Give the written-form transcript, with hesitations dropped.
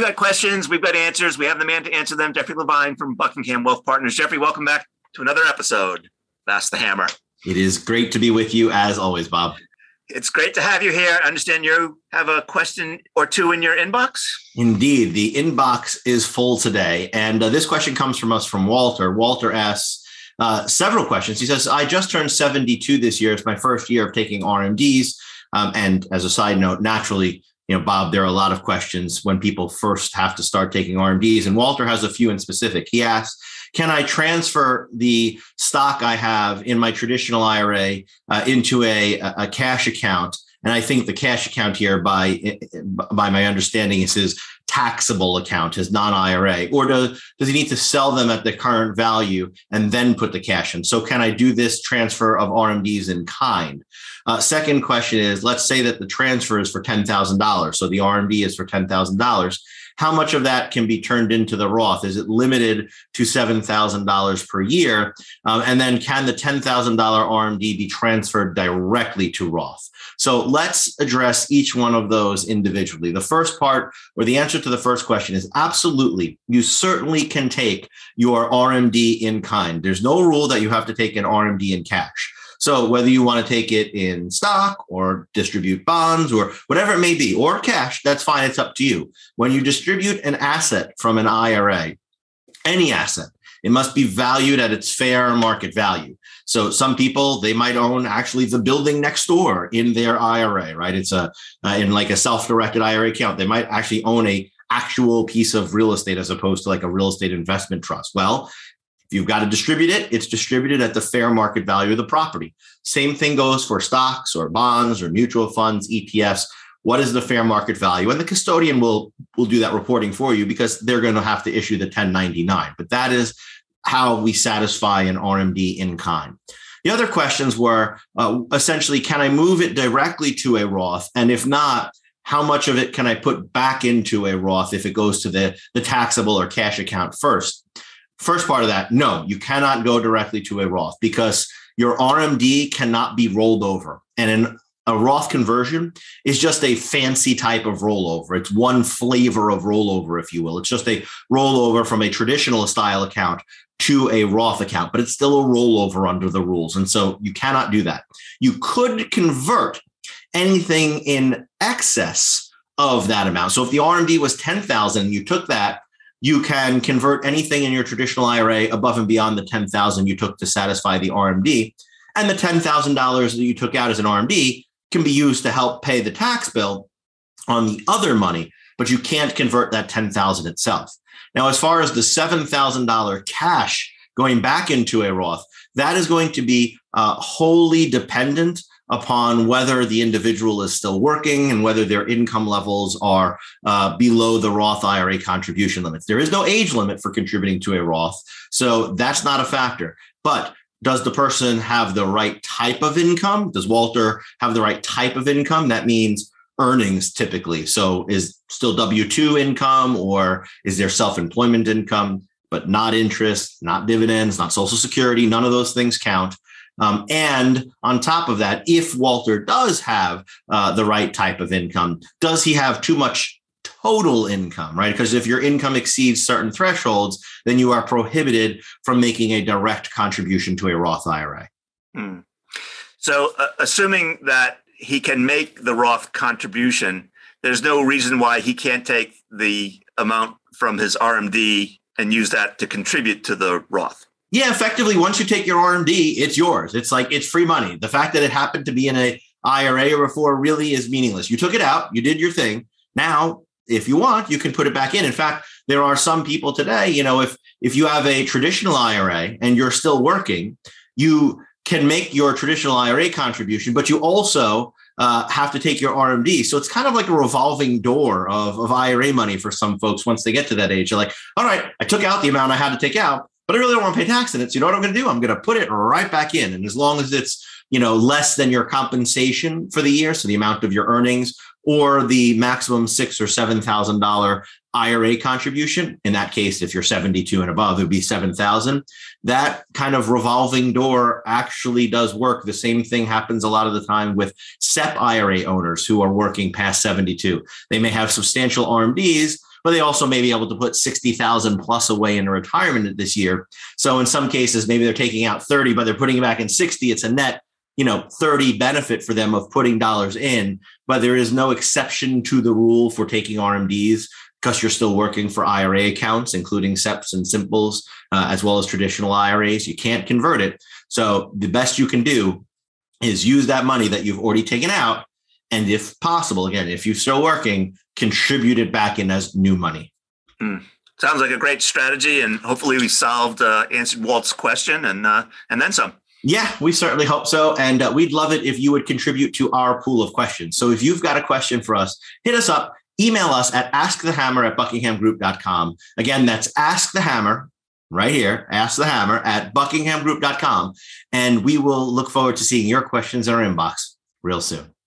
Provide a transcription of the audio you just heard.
You got questions, we've got answers. We have the man to answer them, Jeffrey Levine from Buckingham Wealth Partners. Jeffrey, welcome back to another episode of Ask the Hammer. It is great to be with you as always, Bob. It's great to have you here. I understand you have a question or two in your inbox. Indeed, the inbox is full today. And this question comes from us from Walter. Walter asks several questions. He says, I just turned 72 this year. It's my first year of taking RMDs. And as a side note, naturally, you know, Bob, there are a lot of questions when people first have to start taking RMDs. And Walter has a few in specific. He asks, can I transfer the stock I have in my traditional IRA into a cash account? And I think the cash account here, by my understanding, is his taxable account, his non-IRA. Or does he need to sell them at the current value and then put the cash in? So can I do this transfer of RMDs in kind? Second question is, let's say that the transfer is for $10,000. So the RMD is for $10,000. How much of that can be turned into the Roth? Is it limited to $7,000 per year? And then can the $10,000 RMD be transferred directly to Roth? So let's address each one of those individually. The first part, or the answer to the first question, is absolutely. You certainly can take your RMD in kind. There's no rule that you have to take an RMD in cash. So whether you want to take it in stock or distribute bonds or whatever it may be, or cash, that's fine. It's up to you. When you distribute an asset from an IRA, any asset, it must be valued at its fair market value. So some people, they might own actually the building next door in their IRA, right? It's in like a self-directed IRA account. They might actually own a actual piece of real estate as opposed to like a real estate investment trust. Well, if you've got to distribute it, it's distributed at the fair market value of the property. Same thing goes for stocks or bonds or mutual funds, ETFs. What is the fair market value? And the custodian will do that reporting for you because they're going to have to issue the 1099. But that is how we satisfy an RMD in kind. The other questions were essentially, can I move it directly to a Roth? And if not, how much of it can I put back into a Roth if it goes to the taxable or cash account first? First part of that, no, you cannot go directly to a Roth because your RMD cannot be rolled over. And a Roth conversion is just a fancy type of rollover. It's one flavor of rollover, if you will. It's just a rollover from a traditional style account to a Roth account, but it's still a rollover under the rules. And so you cannot do that. You could convert anything in excess of that amount. So if the RMD was $10,000 and you took that, you can convert anything in your traditional IRA above and beyond the $10,000 you took to satisfy the RMD. And the $10,000 that you took out as an RMD can be used to help pay the tax bill on the other money, but you can't convert that $10,000 itself. Now, as far as the $7,000 cash going back into a Roth, that is going to be wholly dependent upon whether the individual is still working and whether their income levels are below the Roth IRA contribution limits. There is no age limit for contributing to a Roth, so that's not a factor. But does the person have the right type of income? Does Walter have the right type of income? That means earnings typically. So is still W-2 income, or is there self-employment income, but not interest, not dividends, not Social Security? None of those things count. And on top of that, if Walter does have the right type of income, does he have too much total income, right? Because if your income exceeds certain thresholds, then you are prohibited from making a direct contribution to a Roth IRA. Hmm. So assuming that he can make the Roth contribution, there's no reason why he can't take the amount from his RMD and use that to contribute to the Roth. Yeah, effectively, once you take your RMD, it's yours. It's like it's free money. The fact that it happened to be in an IRA or before really is meaningless. You took it out. You did your thing. Now, if you want, you can put it back in. In fact, there are some people today, you know, if you have a traditional IRA and you're still working, you can make your traditional IRA contribution, but you also have to take your RMD. So it's kind of like a revolving door of IRA money for some folks. Once they get to that age, they're like, all right, I took out the amount I had to take out, but I really don't want to pay tax on it. So you know what I'm going to do? I'm going to put it right back in. And as long as it's, you know, less than your compensation for the year, so the amount of your earnings or the maximum $6,000 or $7,000 IRA contribution, in that case, if you're 72 and above, it would be $7,000. That kind of revolving door actually does work. The same thing happens a lot of the time with SEP IRA owners who are working past 72. They may have substantial RMDs, but they also may be able to put 60,000 plus away in retirement this year. So in some cases, maybe they're taking out 30, but they're putting it back in 60. It's a net, 30 benefit for them of putting dollars in, but there is no exception to the rule for taking RMDs because you're still working for IRA accounts, including SEPs and Simples, as well as traditional IRAs. You can't convert it. So the best you can do is use that money that you've already taken out. And if possible, again, if you're still working, contribute it back in as new money. Sounds like a great strategy. And hopefully we solved, answered Walt's question and then some. Yeah, we certainly hope so. And we'd love it if you would contribute to our pool of questions. So if you've got a question for us, hit us up, email us at askthehammer@buckinghamgroup.com. Again, that's Ask the Hammer right here, askthehammer@buckinghamgroup.com. And we will look forward to seeing your questions in our inbox real soon.